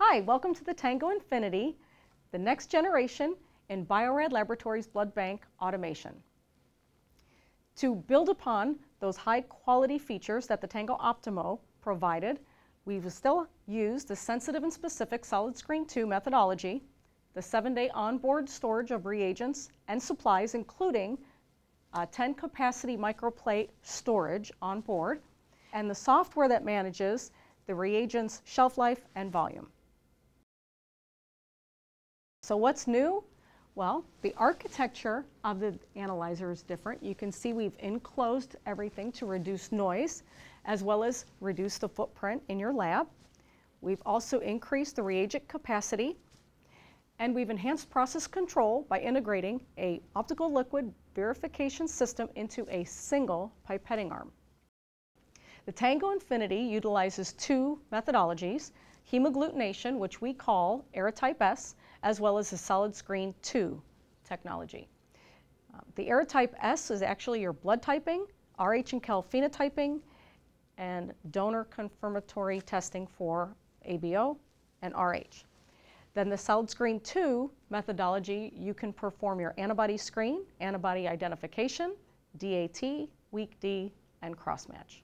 Hi, welcome to the Tango Infinity, the next generation in BioRad Laboratories blood bank automation. To build upon those high quality features that the Tango Optimo provided, we've still used the sensitive and specific Solid Screen 2 methodology, the 7-day onboard storage of reagents and supplies, including 10 capacity microplate storage on board, and the software that manages the reagents' shelf life and volume. So what's new? Well, the architecture of the analyzer is different. You can see we've enclosed everything to reduce noise as well as reduce the footprint in your lab. We've also increased the reagent capacity, and we've enhanced process control by integrating an optical liquid purification system into a single pipetting arm. The Tango Infinity utilizes two methodologies: hemagglutination, which we call Aerotype S, as well as the Solid Screen 2 technology. The Aerotype S is actually your blood typing, Rh and Cal phenotyping, and donor confirmatory testing for ABO and Rh. Then the Solid Screen 2 methodology, you can perform your antibody screen, antibody identification, DAT, weak D, and crossmatch.